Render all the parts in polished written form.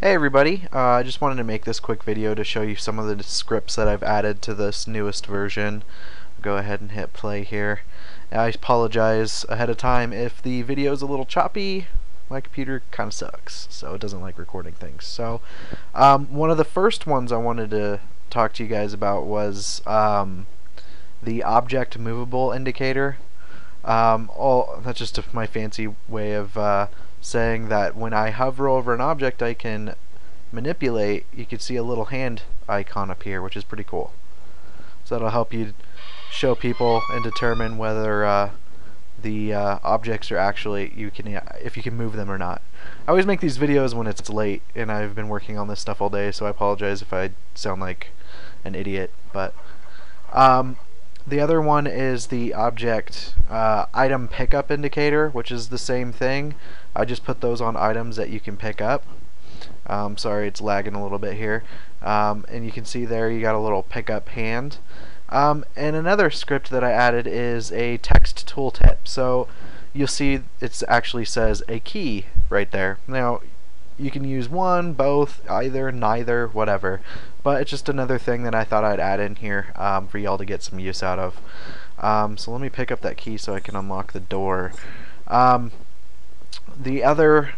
Hey everybody, I just wanted to make this quick video to show you some of the scripts that I've added to this newest version. Go ahead and hit play here. I apologize ahead of time if the video is a little choppy. My computer kind of sucks, so it doesn't like recording things. So one of the first ones I wanted to talk to you guys about was the object movable indicator. That's just my fancy way of saying that when I hover over an object I can manipulate. You can see a little hand icon up here, which is pretty cool. So that'll help you show people and determine whether the objects are actually, if you can move them or not. I always make these videos when it's late, and I've been working on this stuff all day, so I apologize if I sound like an idiot. But the other one is the object item pickup indicator, which is the same thing. I just put those on items that you can pick up. Sorry, it's lagging a little bit here. And you can see there you got a little pickup hand. And another script that I added is a text tooltip. So you'll see it actually says a key right there. Now you can use one, both, either, neither, whatever. But it's just another thing that I thought I'd add in here for y'all to get some use out of. So let me pick up that key so I can unlock the door. The other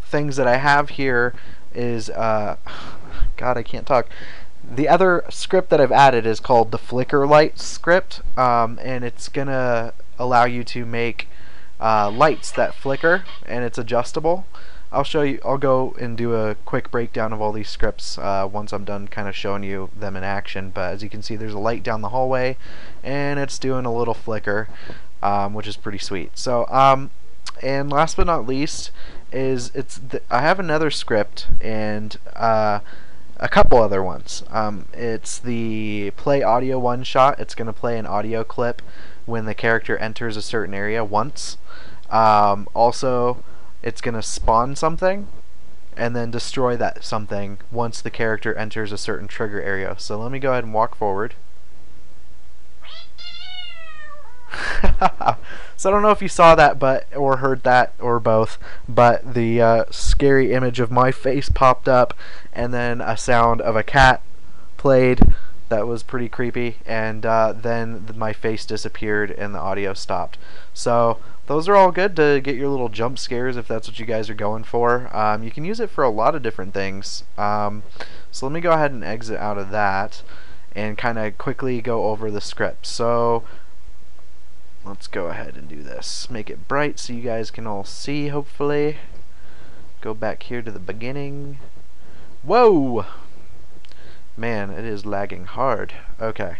things that I have here is, God, I can't talk. The other script that I've added is called the flicker light script, and it's gonna allow you to make lights that flicker, and it's adjustable. I'll show you, I'll go and do a quick breakdown of all these scripts once I'm done kind of showing you them in action. But as you can see, there's a light down the hallway and it's doing a little flicker, which is pretty sweet. So and last but not least is I have another script and a couple other ones. It's the play audio one shot. It's gonna play an audio clip when the character enters a certain area once. Also it's gonna spawn something and then destroy that something once the character enters a certain trigger area. So let me go ahead and walk forward. So I don't know if you saw that, but or heard that, or both, but the scary image of my face popped up and then a sound of a cat played that was pretty creepy, and then my face disappeared and the audio stopped. So those are all good to get your little jump scares if that's what you guys are going for. You can use it for a lot of different things. So let me go ahead and exit out of that and kind of quickly go over the script. So let's go ahead and do this. Make it bright so you guys can all see, hopefully. Go back here to the beginning. Whoa! Man, it is lagging hard. Okay.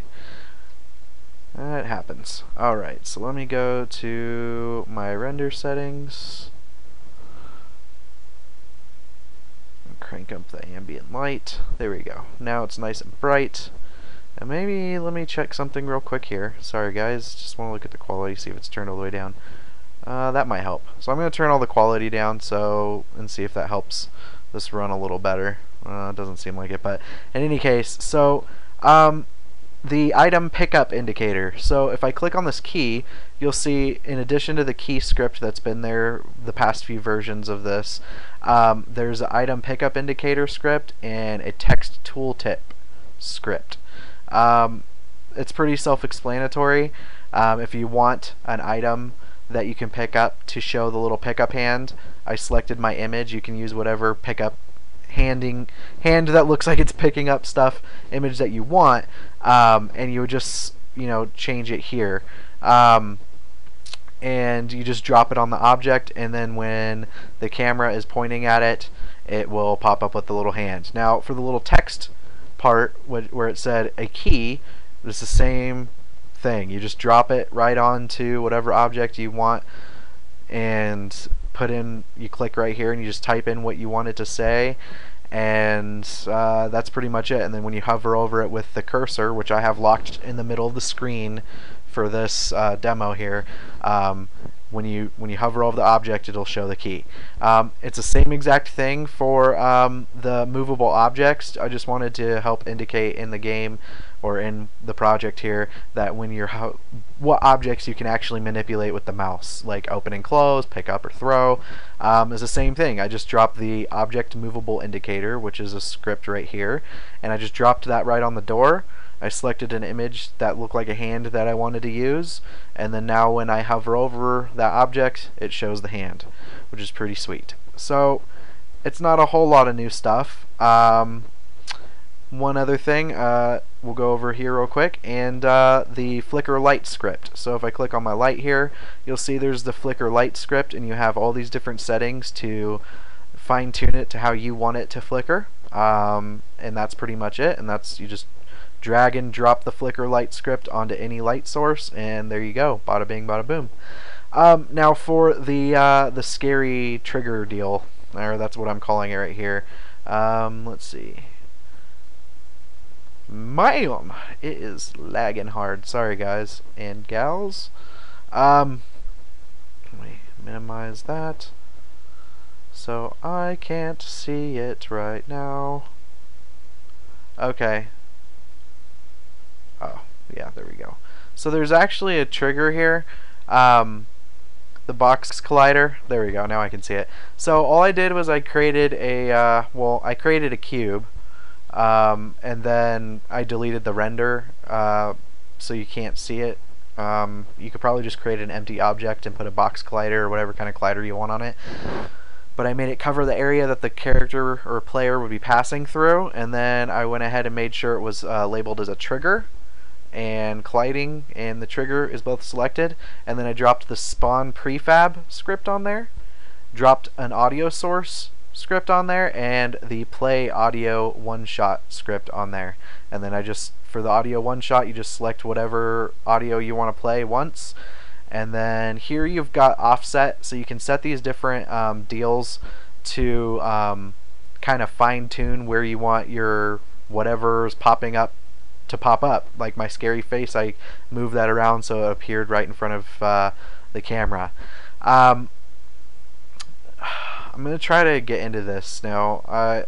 That happens. Alright, so let me go to my render settings. Crank up the ambient light. There we go. Now it's nice and bright. And maybe let me check something real quick here. Sorry guys, just want to look at the quality, see if it's turned all the way down. That might help. So I'm going to turn all the quality down and see if that helps this run a little better. Doesn't seem like it, but in any case, so the item pickup indicator. So if I click on this key, you'll see in addition to the key script that's been there the past few versions of this, there's an item pickup indicator script and a text tooltip script. It's pretty self-explanatory. If you want an item that you can pick up to show the little pickup hand, I selected my image. You can use whatever pickup hand that looks like it's picking up stuff image that you want, and you would just change it here, and you just drop it on the object, and then when the camera is pointing at it, it will pop up with the little hand. Now for the little text part where it said a key, it's the same thing. You just drop it right onto whatever object you want and put in, you click right here and you just type in what you want it to say, and that's pretty much it. And then when you hover over it with the cursor, which I have locked in the middle of the screen for this demo here, when you hover over the object, it'll show the key. It's the same exact thing for the movable objects. I just wanted to help indicate in the game or in the project here, that when you're what objects you can actually manipulate with the mouse, like open and close, pick up or throw, is the same thing. I just dropped the object movable indicator, which is a script right here, and I just dropped that right on the door. I selected an image that looked like a hand that I wanted to use, and then now when I hover over that object, it shows the hand, which is pretty sweet. So it's not a whole lot of new stuff. One other thing, we'll go over here real quick, and the flicker light script. So if I click on my light here, you'll see there's the flicker light script, and you have all these different settings to fine-tune it to how you want it to flicker, and that's pretty much it. And that's, you just drag and drop the flicker light script onto any light source, and there you go, bada bing, bada boom. Now for the scary trigger deal, or that's what I'm calling it right here. Let's see. Ma'am, it is lagging hard. Sorry, guys and gals. Let me minimize that so I can't see it right now. Okay. Oh, yeah, there we go. So there's actually a trigger here. The box collider. There we go, now I can see it. So all I did was I created a, I created a cube, and then I deleted the render, so you can't see it. You could probably just create an empty object and put a box collider or whatever kind of collider you want on it. But I made it cover the area that the character or player would be passing through, and then I went ahead and made sure it was labeled as a trigger, and colliding and the trigger is both selected, and then I dropped the spawn prefab script on there, dropped an audio source script on there, and the play audio one-shot script on there. And then I just, for the audio one-shot, you just select whatever audio you want to play once, and then here you've got offset, so you can set these different deals to kind of fine-tune where you want your whatever's popping up to pop up. Like my scary face, I moved that around so it appeared right in front of the camera. I'm going to try to get into this now.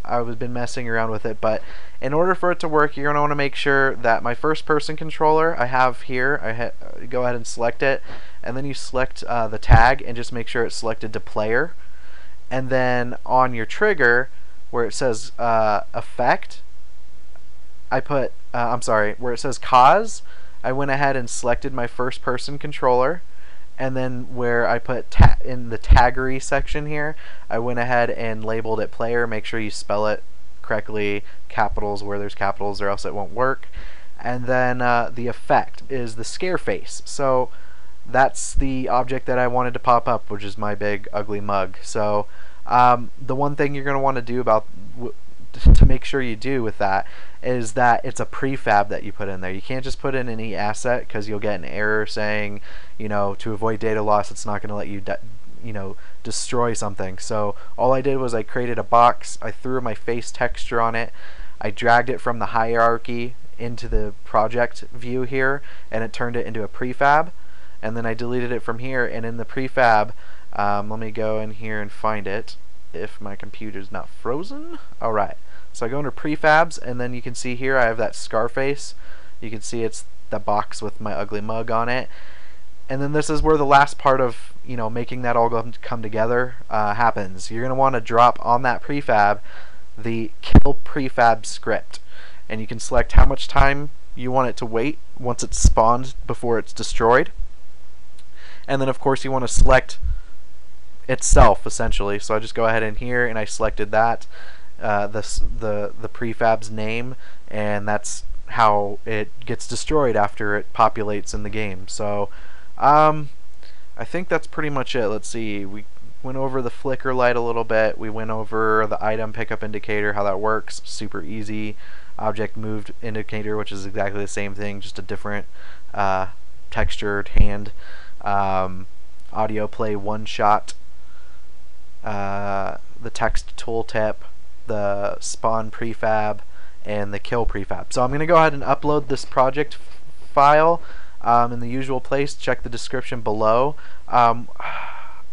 I've been messing around with it, but in order for it to work, you're going to want to make sure that my first person controller I have here, go ahead and select it, and then you select the tag and just make sure it's selected to player. And then on your trigger, where it says effect, I put, where it says cause, I went ahead and selected my first person controller, and then where I put in the taggery section here, I went ahead and labeled it player. Make sure you spell it correctly, capitals where there's capitals, or else it won't work. And then the effect is the scare face. So that's the object that I wanted to pop up, which is my big ugly mug. So the one thing you're going to want to do about to make sure you do with that is that it's a prefab that you put in there. You can't just put in any asset, because you'll get an error saying, you know, to avoid data loss, it's not going to let you destroy something. So all I did was I created a box, I threw my face texture on it, I dragged it from the hierarchy into the project view here, and it turned it into a prefab. And then I deleted it from here, and in the prefab, let me go in here and find it if my computer's not frozen. Alright, so I go into prefabs, and then you can see here I have that Scarface. You can see it's the box with my ugly mug on it. And then this is where the last part of, you know, making that all come together happens. You're going to want to drop on that prefab the kill prefab script, and you can select how much time you want it to wait once it's spawned before it's destroyed. And then of course you want to select itself, essentially. So I just go ahead in here and I selected that the prefab's name, and that's how it gets destroyed after it populates in the game. So I think that's pretty much it. Let's see, we went over the flicker light a little bit, we went over the item pickup indicator, how that works, super easy, object moved indicator, which is exactly the same thing, just a different textured hand, audio play one shot, the text tooltip, the spawn prefab, and the kill prefab. So I'm going to go ahead and upload this project file in the usual place. Check the description below. I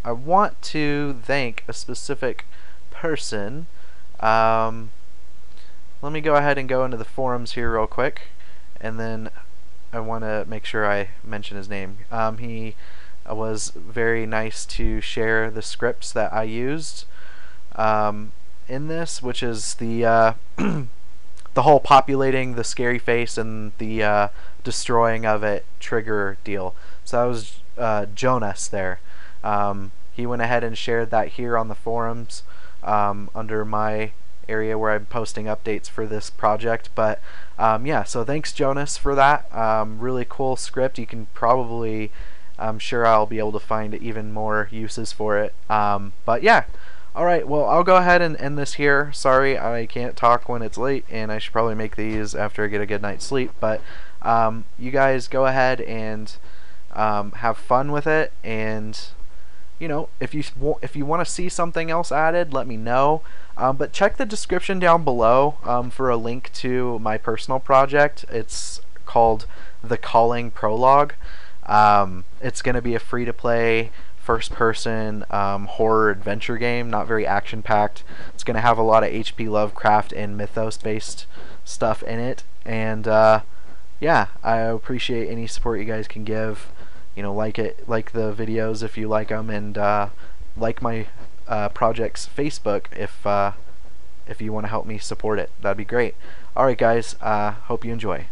want to thank a specific person. Let me go ahead and go into the forums here real quick, and then I want to make sure I mention his name. He was very nice to share the scripts that I used in this, which is the the whole populating the scary face and the destroying of it trigger deal. So that was Jonas there. He went ahead and shared that here on the forums under my area where I'm posting updates for this project. But yeah, so thanks Jonas for that. Really cool script. You can probably, I'm sure I'll be able to find even more uses for it. But yeah. Alright, well, I'll go ahead and end this here. Sorry, I can't talk when it's late, and I should probably make these after I get a good night's sleep. But you guys go ahead and have fun with it. And, you know, if you want to see something else added, let me know. But check the description down below for a link to my personal project. It's called The Calling Prologue. It's going to be a free-to-play first-person horror adventure game, not very action-packed. It's going to have a lot of HP Lovecraft and mythos-based stuff in it, and yeah, I appreciate any support you guys can give. You know, like the videos if you like them, and like my project's Facebook if you want to help me support it. That'd be great. All right, guys, hope you enjoy.